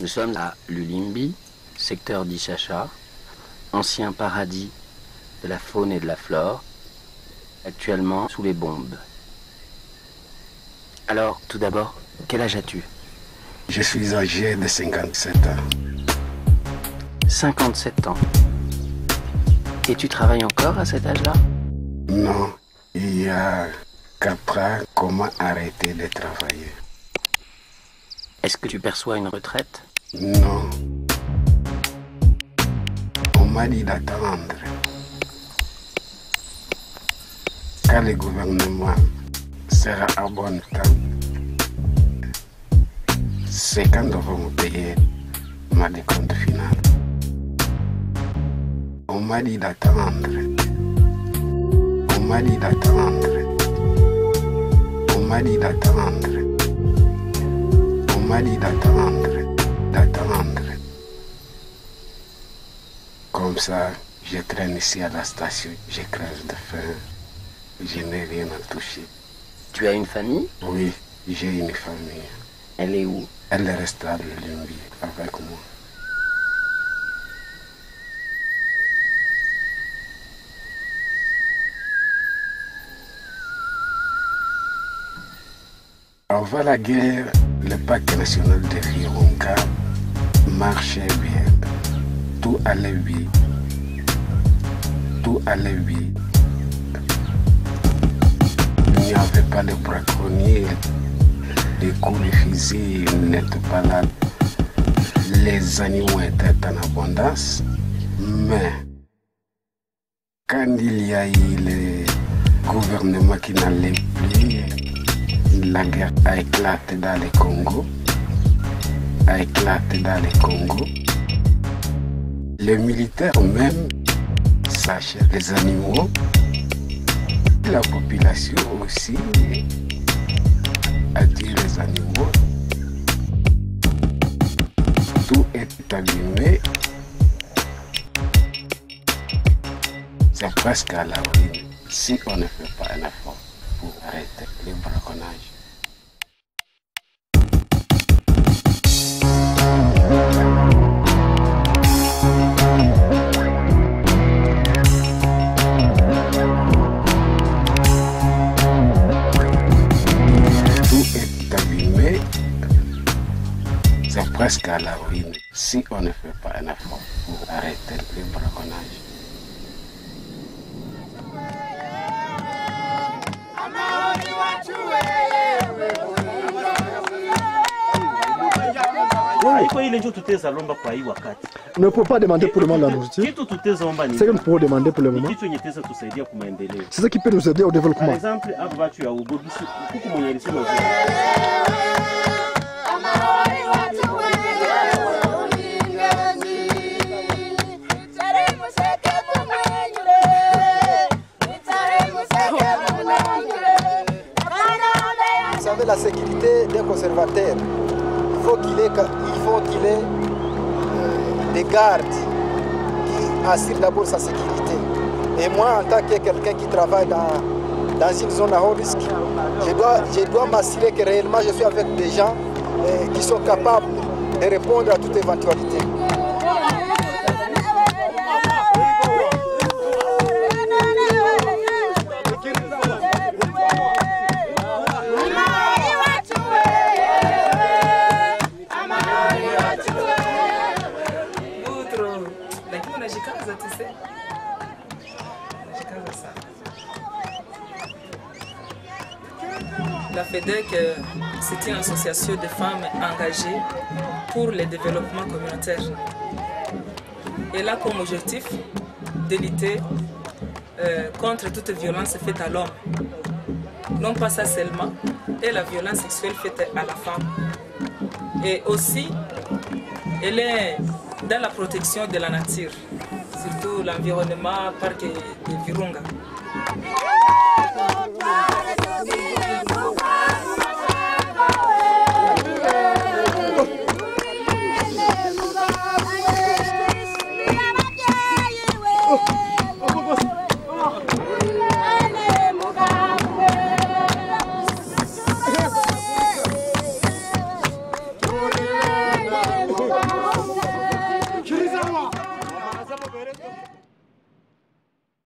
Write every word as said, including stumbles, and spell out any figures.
Nous sommes à Lulimbi, secteur d'Ichacha, ancien paradis de la faune et de la flore, actuellement sous les bombes. Alors, tout d'abord, quel âge as-tu? Je suis âgé de cinquante-sept ans. cinquante-sept ans. Et tu travailles encore à cet âge-là? Non, il y a quatre ans, comment arrêter de travailler? Est-ce que tu perçois une retraite? Non. On m'a dit d'attendre. Car le gouvernement sera à bon temps. C'est quand on va me payer ma décompte finale. On m'a dit d'attendre. On m'a dit d'attendre. On m'a dit d'attendre. On m'a dit d'attendre. D'attendre. Comme ça, je traîne ici à la station, je crève de faim, je n'ai rien à toucher. Tu as une famille? Oui, j'ai une famille. Elle est où? Elle reste à Lulimbi avec moi. Avant la guerre, le parc national de Virunga marchait bien. Tout allait bien. Tout allait bien. Il n'y avait pas de braconniers. Les coups de fusil n'étaient pas là. Les animaux étaient en abondance. Mais quand il y a eu le gouvernement qui n'allait plus, la guerre a éclaté dans le Congo, a éclaté dans le Congo. Les militaires même s'achètent des animaux, la population aussi attire les animaux. Tout est abîmé, c'est presque à la ruine si on ne fait pas un effort pour arrêter le braconnage. C'est presque à la ruine si on ne fait pas un effort pour arrêter le braconnage. On ne peut pas demander pour le moment la nourriture. C'est que nous pouvons demander pour le moment. C'est ce qui peut nous aider au développement. Par exemple, la sécurité des conservateurs. Il faut qu'il ait, qu'il ait euh, des gardes qui assurent d'abord sa sécurité. Et moi, en tant que quelqu'un qui travaille dans, dans une zone à haut risque, je dois, je dois m'assurer que réellement je suis avec des gens euh, qui sont capables de répondre à toute éventualité. La FEDEC, c'est une association de femmes engagées pour le développement communautaire. Elle a comme objectif de lutter euh, contre toute violence faite à l'homme. Non pas ça seulement, et la violence sexuelle faite à la femme. Et aussi, elle est dans la protection de la nature, surtout l'environnement, parc de Virunga.